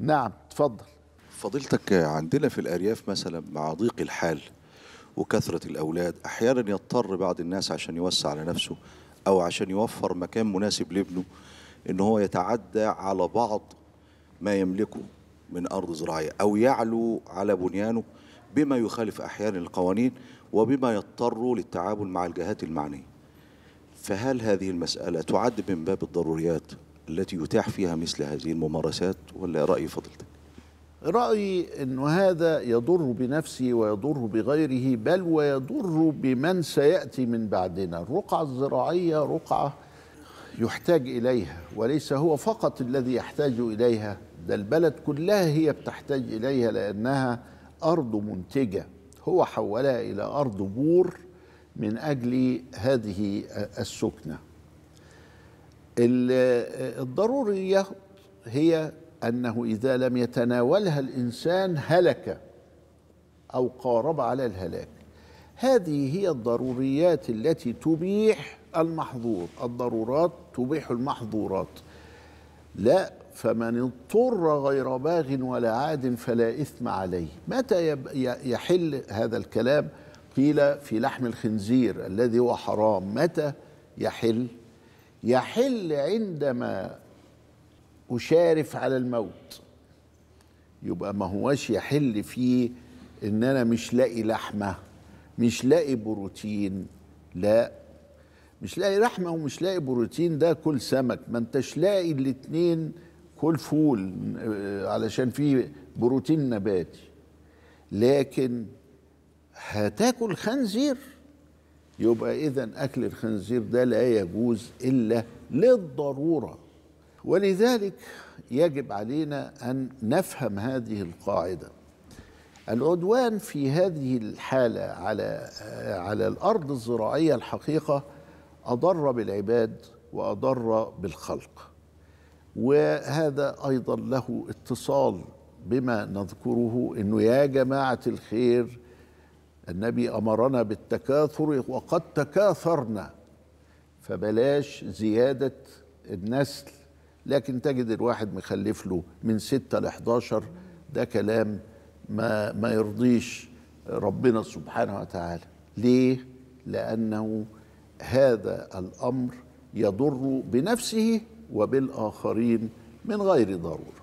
نعم اتفضل. فضيلتك عندنا في الأرياف مثلا مع ضيق الحال وكثرة الأولاد أحيانا يضطر بعض الناس عشان يوسع على نفسه أو عشان يوفر مكان مناسب لابنه إن هو يتعدى على بعض ما يملكه من أرض زراعية أو يعلو على بنيانه بما يخالف أحيانا القوانين وبما يضطر للتعامل مع الجهات المعنية. فهل هذه المسألة تعد من باب الضروريات التي يتاح فيها مثل هذه الممارسات ولا رأي فضيلتك؟ رأيي أن هذا يضر بنفسه ويضر بغيره بل ويضر بمن سيأتي من بعدنا. الرقعة الزراعية رقعة يحتاج إليها وليس هو فقط الذي يحتاج إليها، ده البلد كلها هي بتحتاج إليها لأنها أرض منتجة. هو حولها إلى أرض بور من أجل هذه السكنة. الضرورية هي أنه إذا لم يتناولها الإنسان هلك أو قارب على الهلاك. هذه هي الضروريات التي تبيح المحظور، الضرورات تبيح المحظورات. لا، فمن اضطر غير باغ ولا عاد فلا إثم عليه. متى يحل هذا الكلام؟ قيل في لحم الخنزير الذي هو حرام. متى يحل؟ يحل عندما أشارف على الموت. يبقى ما هواش يحل فيه إن أنا مش لاقي لحمة، مش لاقي بروتين. لا، مش لاقي لحمة ومش لاقي بروتين، ده كل سمك. ما انتش لاقي الاتنين، كل فول علشان فيه بروتين نباتي. لكن هتاكل خنزير، يبقى إذن أكل الخنزير ده لا يجوز إلا للضرورة. ولذلك يجب علينا أن نفهم هذه القاعدة. العدوان في هذه الحالة على الأرض الزراعية الحقيقة أضر بالعباد وأضر بالخلق، وهذا أيضا له اتصال بما نذكره، أنه يا جماعة الخير النبي أمرنا بالتكاثر وقد تكاثرنا، فبلاش زيادة النسل. لكن تجد الواحد مخلف له من 6 ل 11، ده كلام ما يرضيش ربنا سبحانه وتعالى. ليه؟ لأنه هذا الأمر يضر بنفسه وبالآخرين من غير ضرورة.